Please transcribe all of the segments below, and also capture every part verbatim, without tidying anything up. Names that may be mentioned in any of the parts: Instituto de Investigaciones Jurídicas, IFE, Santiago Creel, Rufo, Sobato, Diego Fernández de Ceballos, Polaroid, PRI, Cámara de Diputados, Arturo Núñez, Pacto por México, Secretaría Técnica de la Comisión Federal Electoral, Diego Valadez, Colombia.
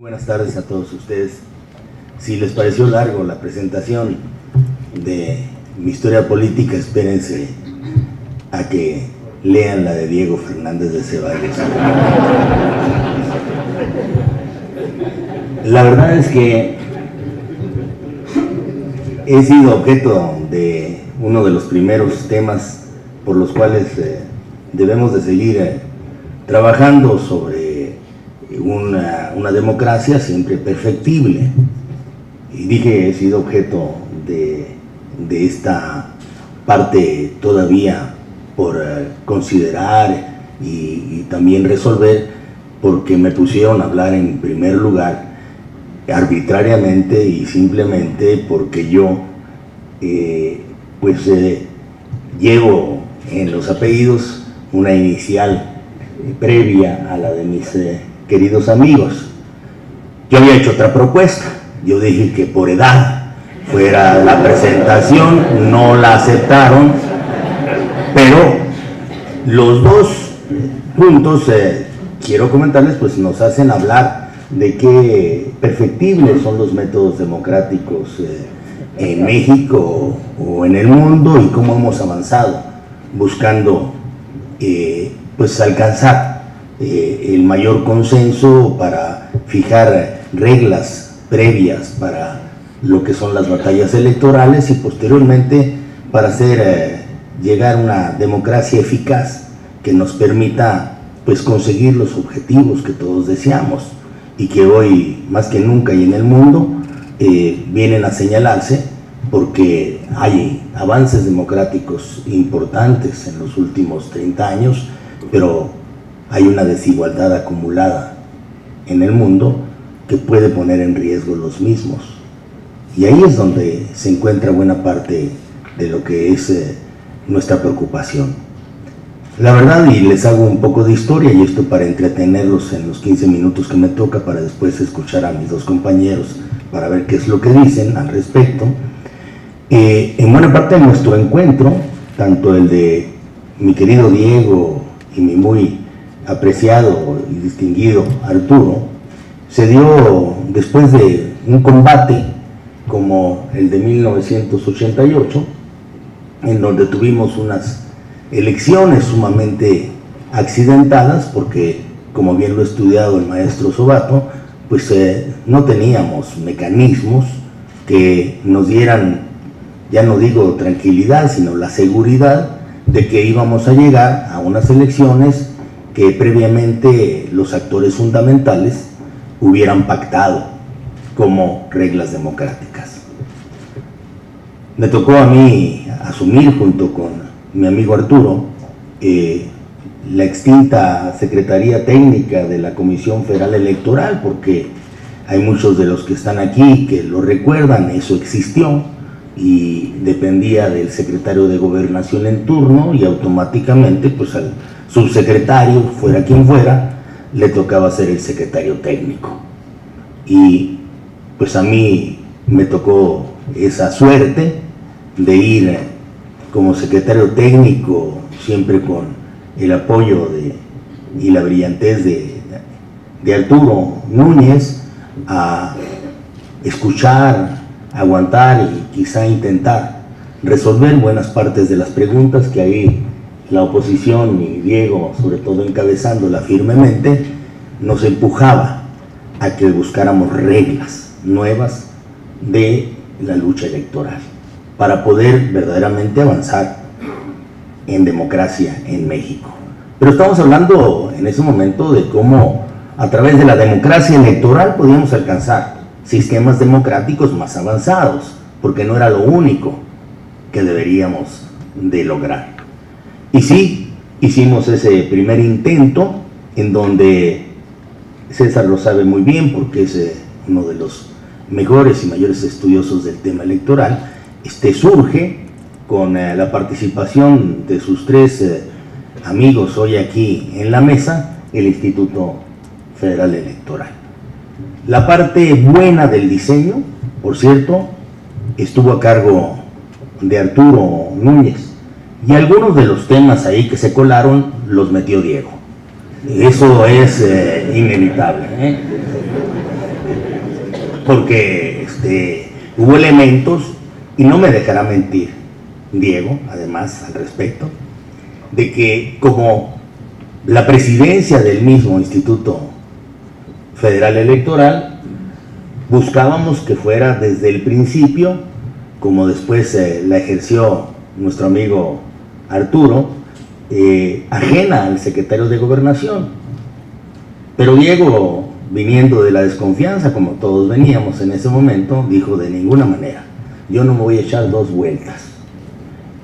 Buenas tardes a todos ustedes. Si les pareció largo la presentación de mi historia política, espérense a que lean la de Diego Fernández de Ceballos. La verdad es que he sido objeto de uno de los primeros temas por los cuales eh, debemos de seguir eh, trabajando sobre Una, una democracia siempre perfectible, y dije he sido objeto de, de esta parte todavía por considerar y, y también resolver, porque me pusieron a hablar en primer lugar arbitrariamente y simplemente porque yo eh, pues eh, llevo en los apellidos una inicial eh, previa a la de mis eh, queridos amigos. Yo había hecho otra propuesta, yo dije que por edad fuera la presentación, no la aceptaron, pero los dos puntos, eh, quiero comentarles, pues nos hacen hablar de qué perfectibles son los métodos democráticos eh, en México o en el mundo, y cómo hemos avanzado buscando eh, pues alcanzar Eh, el mayor consenso para fijar reglas previas para lo que son las batallas electorales, y posteriormente para hacer eh, llegar una democracia eficaz que nos permita pues conseguir los objetivos que todos deseamos, y que hoy más que nunca y en el mundo eh, vienen a señalarse, porque hay avances democráticos importantes en los últimos treinta años, pero hay una desigualdad acumulada en el mundo que puede poner en riesgo los mismos. Y ahí es donde se encuentra buena parte de lo que es eh, nuestra preocupación. La verdad, y les hago un poco de historia, y esto para entretenerlos en los quince minutos que me toca, para después escuchar a mis dos compañeros para ver qué es lo que dicen al respecto. Eh, en buena parte de nuestro encuentro, tanto el de mi querido Diego y mi muy apreciado y distinguido Arturo, se dio después de un combate como el de mil novecientos ochenta y ocho, en donde tuvimos unas elecciones sumamente accidentadas, porque como bien lo ha estudiado el maestro Sobato, pues eh, no teníamos mecanismos que nos dieran, ya no digo tranquilidad, sino la seguridad de que íbamos a llegar a unas elecciones que previamente los actores fundamentales hubieran pactado como reglas democráticas. Me tocó a mí asumir, junto con mi amigo Arturo, eh, la extinta Secretaría Técnica de la Comisión Federal Electoral, porque hay muchos de los que están aquí que lo recuerdan, eso existió, y dependía del secretario de Gobernación en turno, y automáticamente pues al subsecretario, fuera quien fuera, le tocaba ser el secretario técnico. Y pues a mí me tocó esa suerte de ir como secretario técnico, siempre con el apoyo de, y la brillantez de, de Arturo Núñez, a escuchar, aguantar y quizá intentar resolver buenas partes de las preguntas que ahí la oposición, y Diego sobre todo encabezándola firmemente, nos empujaba a que buscáramos reglas nuevas de la lucha electoral para poder verdaderamente avanzar en democracia en México. Pero estamos hablando en ese momento de cómo a través de la democracia electoral podíamos alcanzar sistemas democráticos más avanzados, porque no era lo único que deberíamos de lograr. Y sí, hicimos ese primer intento, en donde César lo sabe muy bien porque es uno de los mejores y mayores estudiosos del tema electoral. Este surge con la participación de sus tres amigos hoy aquí en la mesa, el Instituto Federal Electoral. La parte buena del diseño, por cierto, estuvo a cargo de Arturo Núñez. Y algunos de los temas ahí que se colaron los metió Diego. Eso es eh, inevitable, ¿eh? porque este, hubo elementos, y no me dejará mentir Diego, además, al respecto, de que como la presidencia del mismo Instituto Federal Electoral buscábamos que fuera desde el principio, como después eh, la ejerció nuestro amigo Arturo, eh, ajena al secretario de Gobernación. Pero Diego, viniendo de la desconfianza, como todos veníamos en ese momento, dijo: de ninguna manera, yo no me voy a echar dos vueltas.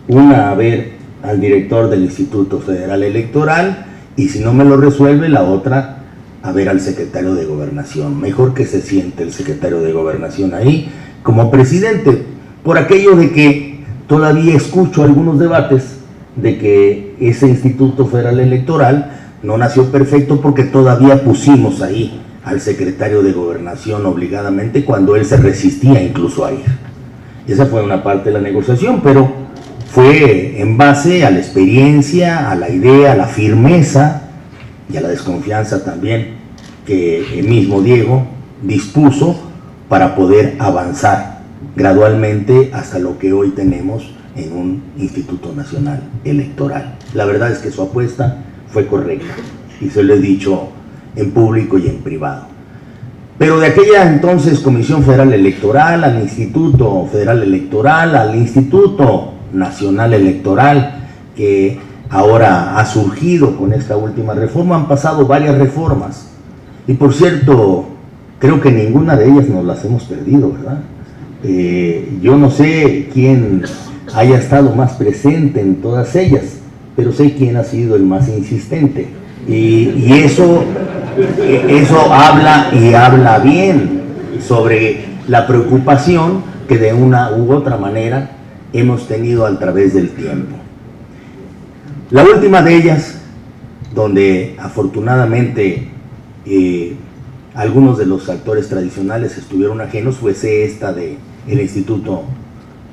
Una, a ver al director del Instituto Federal Electoral, y si no me lo resuelve, la otra, a ver al secretario de Gobernación. Mejor que se siente el secretario de Gobernación ahí como presidente, por aquello de que todavía escucho algunos debates de que ese Instituto Federal Electoral no nació perfecto porque todavía pusimos ahí al secretario de Gobernación obligadamente cuando él se resistía incluso a ir. Esa fue una parte de la negociación, pero fue en base a la experiencia, a la idea, a la firmeza y a la desconfianza también que el mismo Diego dispuso para poder avanzar gradualmente hasta lo que hoy tenemos en un Instituto Nacional Electoral. La verdad es que su apuesta fue correcta, y se lo he dicho en público y en privado. Pero de aquella entonces Comisión Federal Electoral al Instituto Federal Electoral, al Instituto Nacional Electoral, que ahora ha surgido con esta última reforma, han pasado varias reformas, y por cierto, creo que ninguna de ellas nos las hemos perdido, ¿verdad? Eh, yo no sé quién haya estado más presente en todas ellas, pero sé quién ha sido el más insistente, y, y eso, eso habla y habla bien sobre la preocupación que de una u otra manera hemos tenido a través del tiempo. La última de ellas, donde afortunadamente eh, algunos de los actores tradicionales estuvieron ajenos, fuese esta del Instituto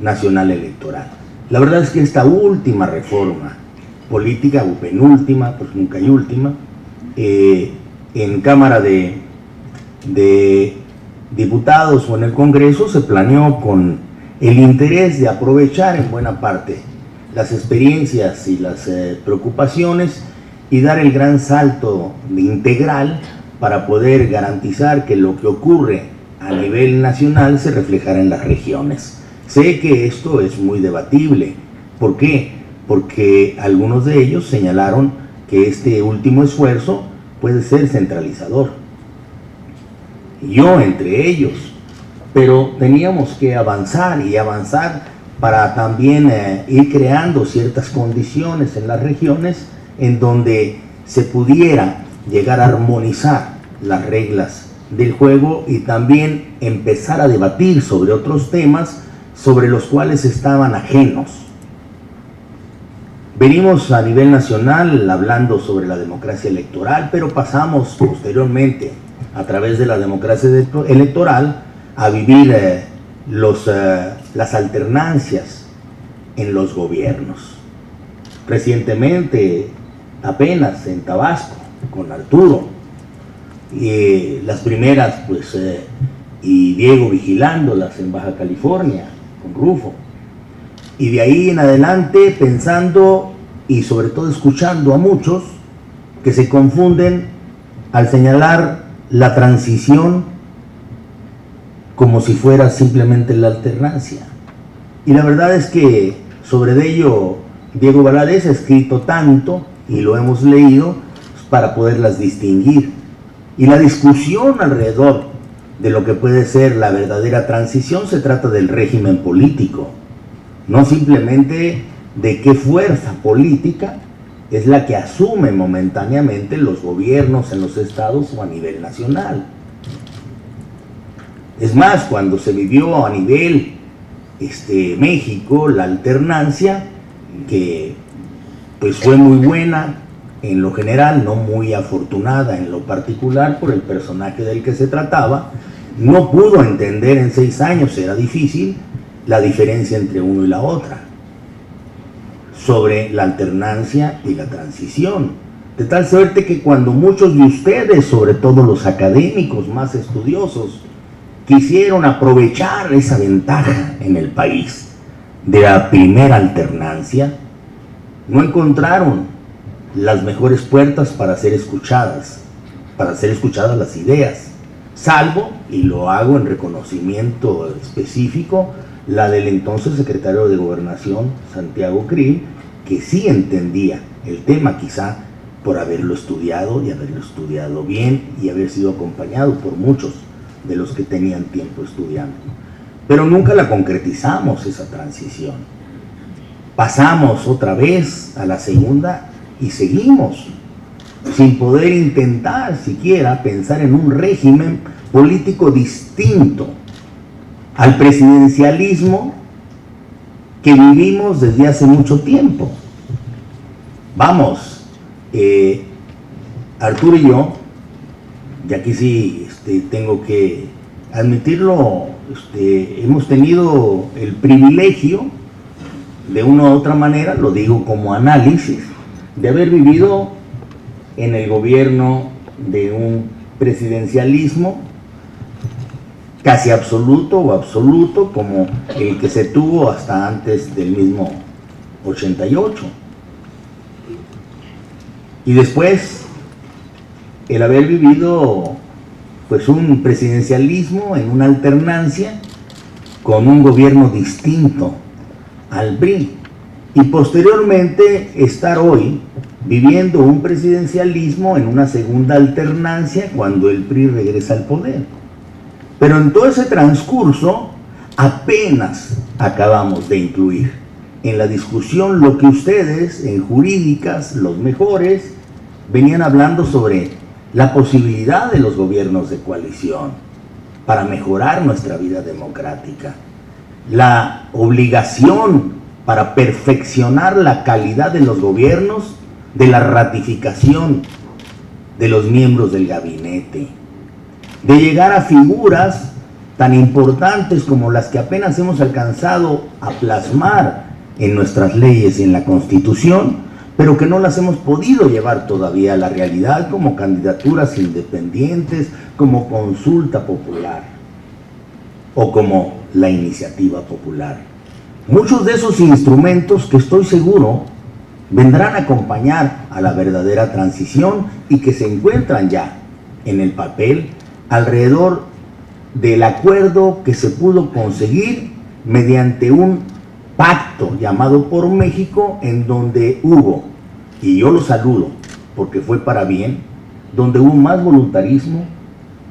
Nacional Electoral. La verdad es que esta última reforma política, o penúltima, pues nunca hay última, eh, en Cámara de, de Diputados o en el Congreso se planeó con el interés de aprovechar en buena parte las experiencias y las eh, preocupaciones y dar el gran salto integral para poder garantizar que lo que ocurre a nivel nacional se reflejará en las regiones. Sé que esto es muy debatible. ¿Por qué? Porque algunos de ellos señalaron que este último esfuerzo puede ser centralizador. Yo entre ellos, pero teníamos que avanzar y avanzar para también eh, ir creando ciertas condiciones en las regiones en donde se pudiera llegar a armonizar las reglas del juego y también empezar a debatir sobre otros temas sobre los cuales estaban ajenos. Venimos a nivel nacional hablando sobre la democracia electoral, pero pasamos posteriormente a través de la democracia electoral a vivir eh, los... Eh, las alternancias en los gobiernos. Recientemente, apenas en Tabasco, con Arturo, eh, las primeras, pues, eh, y Diego vigilándolas en Baja California, con Rufo, y de ahí en adelante pensando y sobre todo escuchando a muchos que se confunden al señalar la transición como si fuera simplemente la alternancia. Y la verdad es que sobre ello Diego Valadez ha escrito tanto, y lo hemos leído, para poderlas distinguir. Y la discusión alrededor de lo que puede ser la verdadera transición se trata del régimen político, no simplemente de qué fuerza política es la que asume momentáneamente los gobiernos en los estados o a nivel nacional. Es más, cuando se vivió a nivel este, México la alternancia, que pues fue muy buena en lo general, no muy afortunada en lo particular por el personaje del que se trataba, no pudo entender en seis años, era difícil, la diferencia entre uno y la otra, sobre la alternancia y la transición. De tal suerte que cuando muchos de ustedes, sobre todo los académicos más estudiosos, quisieron aprovechar esa ventaja en el país de la primera alternancia, no encontraron las mejores puertas para ser escuchadas, para ser escuchadas las ideas, salvo, y lo hago en reconocimiento específico, la del entonces secretario de Gobernación, Santiago Creel, que sí entendía el tema, quizá por haberlo estudiado y haberlo estudiado bien y haber sido acompañado por muchos de los que tenían tiempo estudiando. Pero nunca la concretizamos, esa transición. Pasamos otra vez a la segunda y seguimos sin poder intentar siquiera pensar en un régimen político distinto al presidencialismo que vivimos desde hace mucho tiempo. Vamos, Eh, Arturo y yo, y aquí sí este, tengo que admitirlo, este, hemos tenido el privilegio, de una u otra manera, lo digo como análisis, de haber vivido en el gobierno de un presidencialismo casi absoluto o absoluto, como el que se tuvo hasta antes del mismo ochenta y ocho. Y después, el haber vivido pues un presidencialismo en una alternancia con un gobierno distinto al P R I. Y posteriormente estar hoy viviendo un presidencialismo en una segunda alternancia cuando el P R I regresa al poder. Pero en todo ese transcurso apenas acabamos de incluir en la discusión lo que ustedes, en jurídicas, los mejores, venían hablando sobre la posibilidad de los gobiernos de coalición para mejorar nuestra vida democrática, la obligación para perfeccionar la calidad de los gobiernos, de la ratificación de los miembros del gabinete, de llegar a figuras tan importantes como las que apenas hemos alcanzado a plasmar en nuestras leyes y en la Constitución, pero que no las hemos podido llevar todavía a la realidad como candidaturas independientes, como consulta popular o como la iniciativa popular. Muchos de esos instrumentos que estoy seguro vendrán a acompañar a la verdadera transición y que se encuentran ya en el papel alrededor del acuerdo que se pudo conseguir mediante un pacto llamado por México, en donde hubo, y yo lo saludo porque fue para bien, donde hubo más voluntarismo,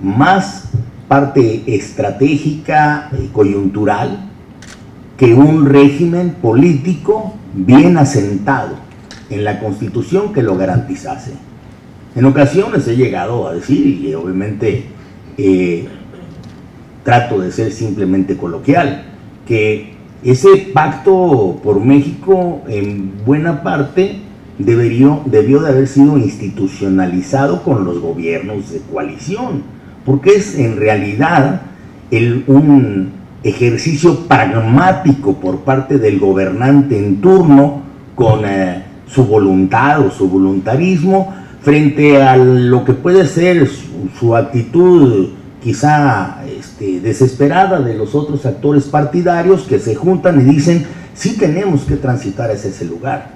más parte estratégica y coyuntural que un régimen político bien asentado en la Constitución que lo garantizase. En ocasiones he llegado a decir, y obviamente eh, trato de ser simplemente coloquial, que ese pacto por México en buena parte debió, debió de haber sido institucionalizado con los gobiernos de coalición, porque es en realidad el, un ejercicio pragmático por parte del gobernante en turno con eh, su voluntad o su voluntarismo frente a lo que puede ser su, su actitud quizá este, desesperada de los otros actores partidarios que se juntan y dicen, sí tenemos que transitar hacia ese lugar.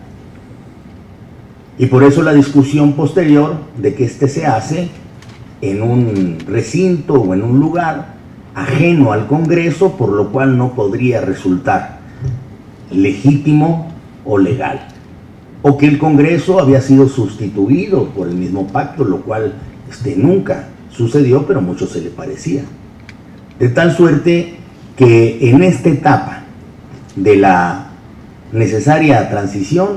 Y por eso la discusión posterior de que este se hace en un recinto o en un lugar ajeno al Congreso, por lo cual no podría resultar legítimo o legal. O que el Congreso había sido sustituido por el mismo pacto, lo cual este, nunca sucedió, pero mucho se le parecía. De tal suerte que en esta etapa de la necesaria transición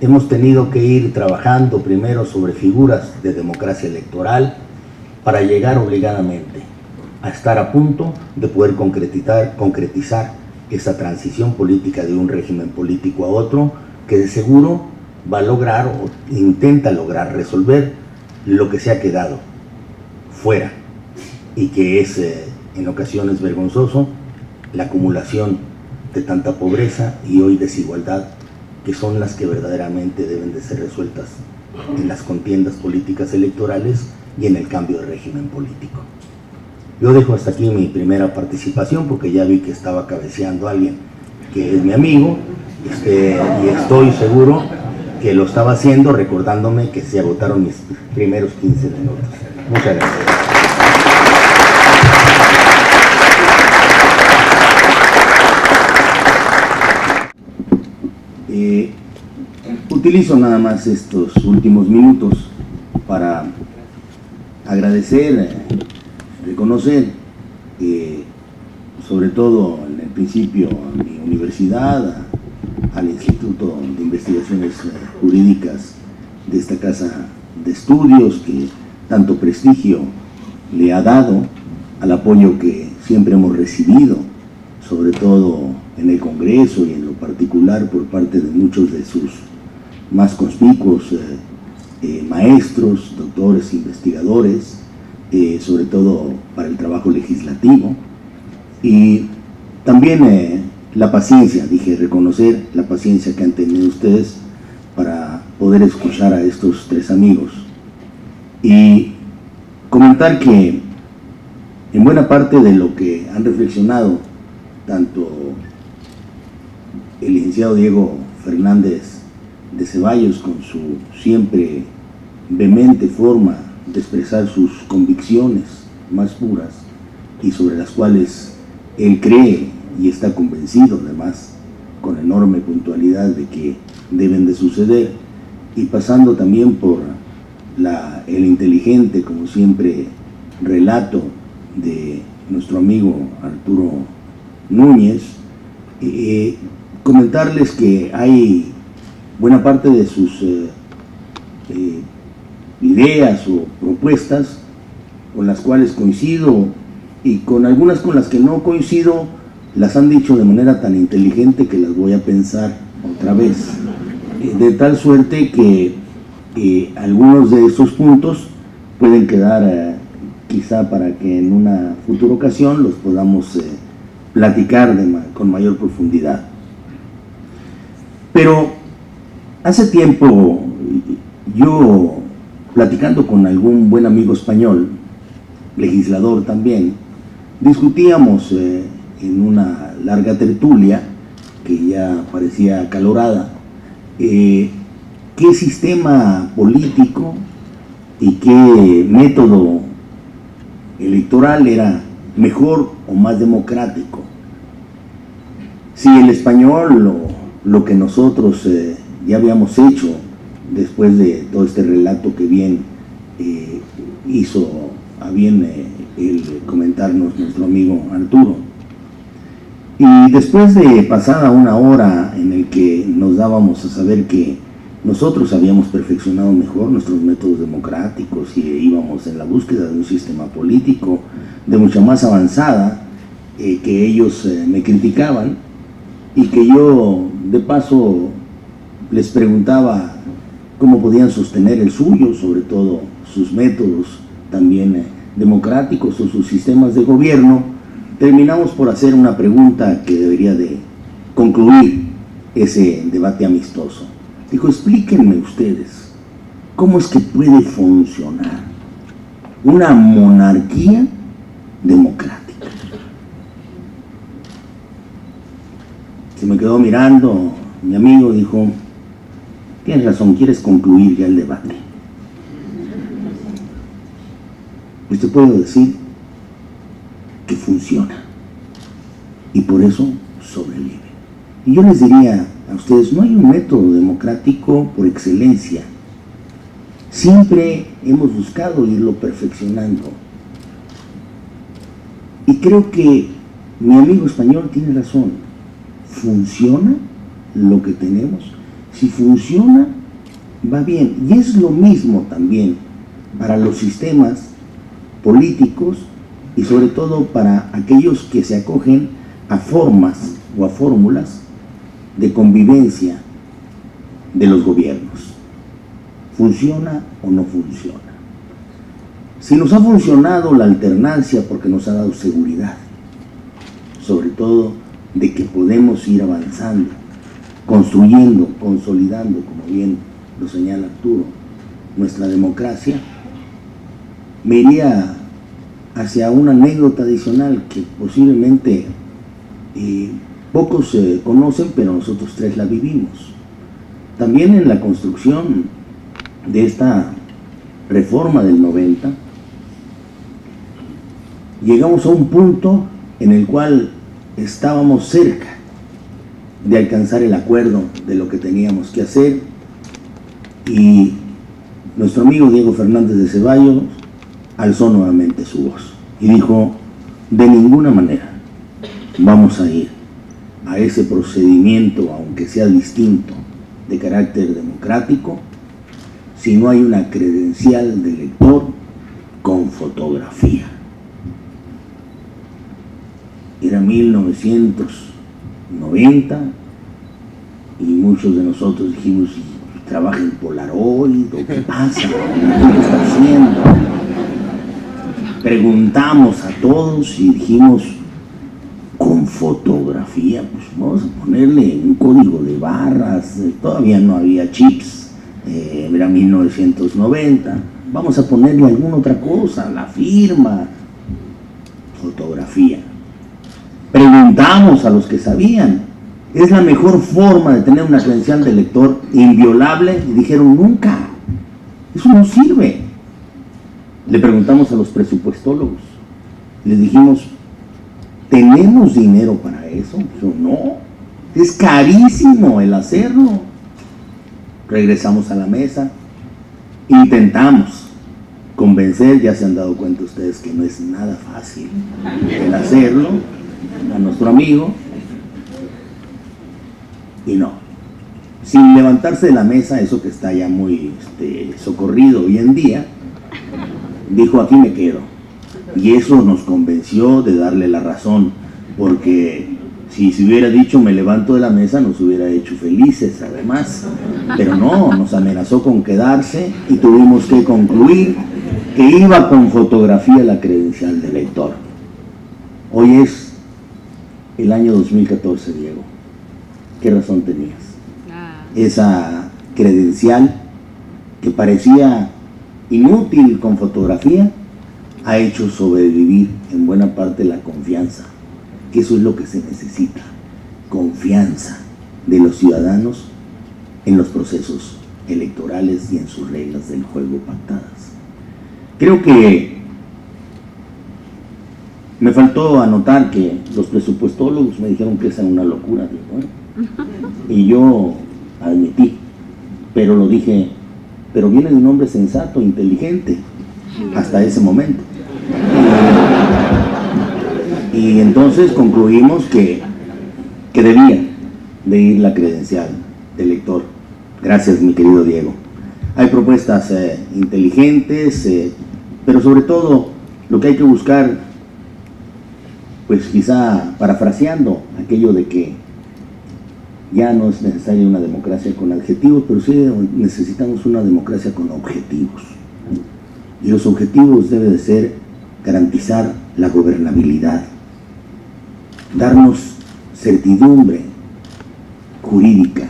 hemos tenido que ir trabajando primero sobre figuras de democracia electoral para llegar obligadamente a estar a punto de poder concretizar, concretizar esa transición política de un régimen político a otro que de seguro va a lograr o intenta lograr resolver lo que se ha quedado fuera y que es eh, en ocasiones vergonzoso la acumulación de tanta pobreza y hoy desigualdad, que son las que verdaderamente deben de ser resueltas en las contiendas políticas electorales y en el cambio de régimen político. Yo dejo hasta aquí mi primera participación porque ya vi que estaba cabeceando a alguien que es mi amigo, este, y estoy seguro que lo estaba haciendo recordándome que se agotaron mis primeros quince minutos. Muchas gracias. Eh, utilizo nada más estos últimos minutos para agradecer, reconocer, eh, sobre todo en el principio a mi universidad, a, al Instituto de Investigaciones Jurídicas de esta casa de estudios que tanto prestigio le ha dado, al apoyo que siempre hemos recibido, sobre todo en el Congreso y en lo particular por parte de muchos de sus más conspicuos eh, eh, maestros, doctores, investigadores, eh, sobre todo para el trabajo legislativo. Y también eh, la paciencia, dije, reconocer la paciencia que han tenido ustedes para poder escuchar a estos tres amigos. Y comentar que en buena parte de lo que han reflexionado tanto el licenciado Diego Fernández de Ceballos, con su siempre vehemente forma de expresar sus convicciones más puras y sobre las cuales él cree y está convencido, además con enorme puntualidad, de que deben de suceder, y pasando también por la, el inteligente, como siempre, relato de nuestro amigo Arturo Núñez, eh, comentarles que hay buena parte de sus eh, eh, ideas o propuestas con las cuales coincido, y con algunas con las que no coincido las han dicho de manera tan inteligente que las voy a pensar otra vez, eh, de tal suerte que eh, algunos de esos puntos pueden quedar eh, quizá para que en una futura ocasión los podamos eh, platicar de ma- con mayor profundidad. Pero hace tiempo, yo platicando con algún buen amigo español, legislador también, discutíamos eh, en una larga tertulia, que ya parecía acalorada, eh, qué sistema político y qué método electoral era mejor o más democrático. Si el español lo lo que nosotros eh, ya habíamos hecho después de todo este relato que bien eh, hizo a bien eh, el comentarnos nuestro amigo Arturo. Y después de pasada una hora en el que nos dábamos a saber que nosotros habíamos perfeccionado mejor nuestros métodos democráticos y íbamos en la búsqueda de un sistema político de mucha más avanzada, eh, que ellos eh, me criticaban, y que yo de paso les preguntaba cómo podían sostener el suyo, sobre todo sus métodos también democráticos o sus sistemas de gobierno, terminamos por hacer una pregunta que debería de concluir ese debate amistoso. Dijo, explíquenme ustedes, ¿cómo es que puede funcionar una monarquía democrática? Se me quedó mirando mi amigo, dijo, tienes razón, quieres concluir ya el debate. Pues te puedo decir que funciona, y por eso sobrevive. Y yo les diría a ustedes, no hay un método democrático por excelencia. Siempre hemos buscado irlo perfeccionando. Y creo que mi amigo español tiene razón. Funciona lo que tenemos. Si funciona, va bien. Y es lo mismo también para los sistemas políticos y sobre todo para aquellos que se acogen a formas o a fórmulas de convivencia de los gobiernos. ¿Funciona o no funciona? Si nos ha funcionado la alternancia porque nos ha dado seguridad, sobre todo de que podemos ir avanzando, construyendo, consolidando, como bien lo señala Arturo, nuestra democracia, me iría hacia una anécdota adicional que posiblemente eh, pocos eh, conocen, pero nosotros tres la vivimos. También en la construcción de esta reforma del noventa, llegamos a un punto en el cual estábamos cerca de alcanzar el acuerdo de lo que teníamos que hacer, y nuestro amigo Diego Fernández de Ceballos alzó nuevamente su voz y dijo: de ninguna manera vamos a ir a ese procedimiento, aunque sea distinto, de carácter democrático, si no hay una credencial de elector con fotografía. Era mil novecientos noventa y muchos de nosotros dijimos: ¿trabaja en Polaroid? ¿O qué pasa? ¿Qué está haciendo? Preguntamos a todos y dijimos: con fotografía, pues vamos a ponerle un código de barras. Todavía no había chips, eh, era mil novecientos noventa, vamos a ponerle alguna otra cosa, la firma, fotografía. Preguntamos a los que sabían: ¿es la mejor forma de tener una credencial de elector inviolable? Y dijeron: nunca, eso no sirve. Le preguntamos a los presupuestólogos, les dijimos: ¿tenemos dinero para eso? Dijo: no, es carísimo el hacerlo. Regresamos a la mesa, intentamos convencer, ya se han dado cuenta ustedes que no es nada fácil el hacerlo, a nuestro amigo, y no, sin levantarse de la mesa, eso que está ya muy este, socorrido hoy en día, dijo: aquí me quedo. Y eso nos convenció de darle la razón, porque si se hubiera dicho me levanto de la mesa, nos hubiera hecho felices además, pero no, nos amenazó con quedarse y tuvimos que concluir que iba con fotografía la credencial de elector. Hoy es el año dos mil catorce, Diego. ¿Qué razón tenías? Ah. Esa credencial que parecía inútil con fotografía ha hecho sobrevivir en buena parte la confianza, que eso es lo que se necesita, confianza de los ciudadanos en los procesos electorales y en sus reglas del juego pactadas. Creo que me faltó anotar que los presupuestólogos me dijeron que esa era una locura, digo, ¿eh? Y yo admití, pero lo dije, pero viene de un hombre sensato, inteligente, hasta ese momento. Y entonces concluimos que, que debía de ir la credencial de elector. Gracias, mi querido Diego. Hay propuestas eh, inteligentes, eh, pero sobre todo lo que hay que buscar, pues quizá parafraseando aquello de que ya no es necesaria una democracia con adjetivos, pero sí necesitamos una democracia con objetivos. Y los objetivos deben de ser garantizar la gobernabilidad, darnos certidumbre jurídica,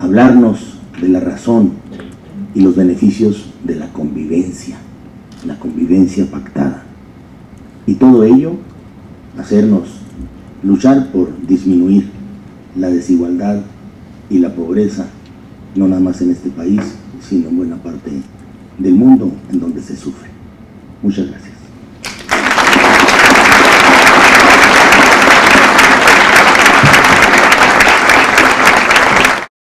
hablarnos de la razón y los beneficios de la convivencia, la convivencia pactada. Y todo ello, hacernos luchar por disminuir la desigualdad y la pobreza, no nada más en este país, sino en buena parte del mundo en donde se sufre. Muchas gracias.